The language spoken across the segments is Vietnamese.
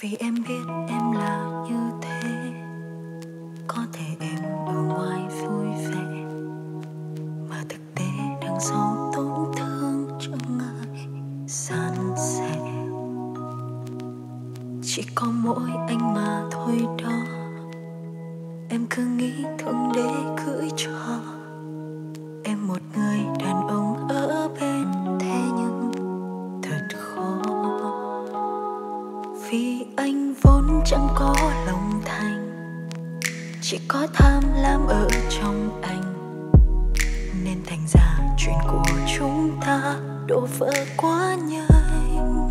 Vì em biết em là như thế, có thể em ở ngoài vui vẻ, mà thực tế đằng sau tổn thương chẳng ngại san sẻ. Chỉ có mỗi anh mà thôi đó, em cứ nghĩ thương để cưới cho em một người đàn ông ở bên, thế nhưng thật khó. Vì anh vốn chẳng có lòng thành, chỉ có tham lam ở trong anh, nên thành ra chuyện của chúng ta đổ vỡ quá nhanh.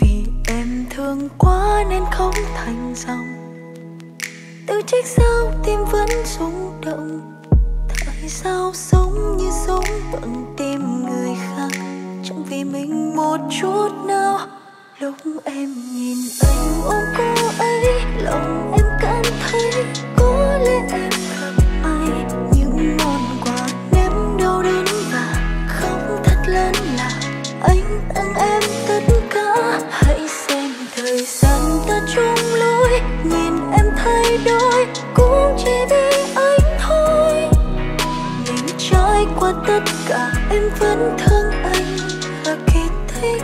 Vì em thương quá nên không thành dòng, tự trách sao tim vẫn rung động. Tại sao sống như sống bằng tim người khác, chẳng vì mình một chút nào. Lúc em nhìn anh ôm cô ấy, lòng em cảm thấy có lẽ em gặp ai. Những món quà ném đau đớn và không thật lớn là anh tặng em tất cả. Hãy xem thời gian ta chung lối, nhìn em thay đổi cũng chỉ vì anh thôi. Mình trải qua tất cả em vẫn thương anh và kỳ tích.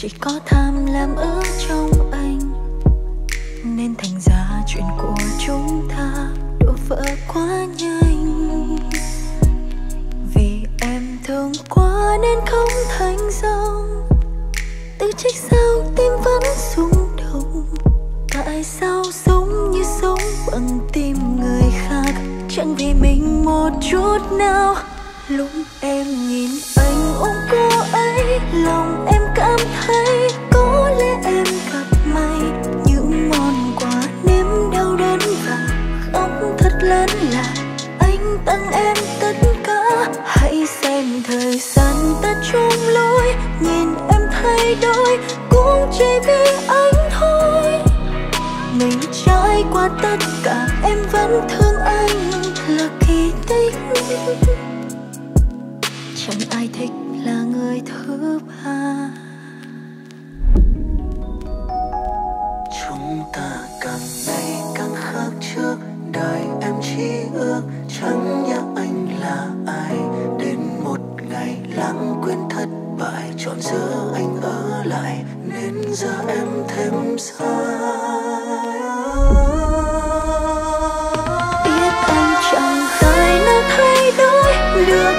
Chỉ có tham lam ở trong anh, nên thành ra chuyện của chúng ta đổ vỡ quá nhanh. Vì em thương quá nên không thành dòng, tự trách sao tim vẫn rung động. Tại sao sống như sống bằng tim người khác, chẳng vì mình một chút nào. Lúc em nhìn anh ôm cô ấy, lòng em cảm thấy có lẽ em gặp may. Những món quà ném đau đớn và khóc thật lớn là anh tặng em tất cả. Hãy xem thời gian ta chung lối, nhìn em thay đổi cũng chỉ vì anh thôi. Mình trải qua tất cả em vẫn thương anh là kỳ tích. Chẳng ai thích là người thứ ba. Chúng ta càng ngày càng khác trước, đời em chỉ ước chẳng nhớ anh là ai. Đến một ngày lãng quên thất bại, chọn giữa anh ở lại nên giờ em thêm xa. Biết anh chẳng tài nào thay đổi được,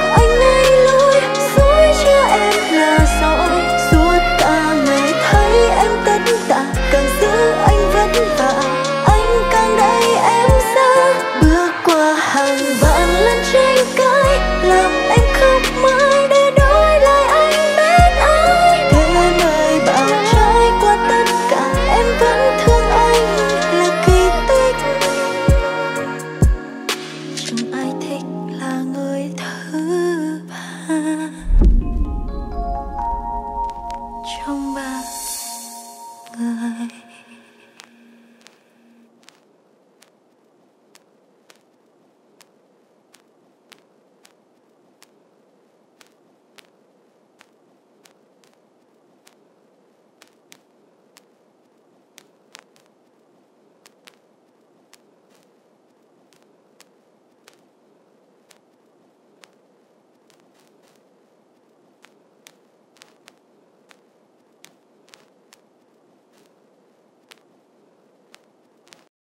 trong ba.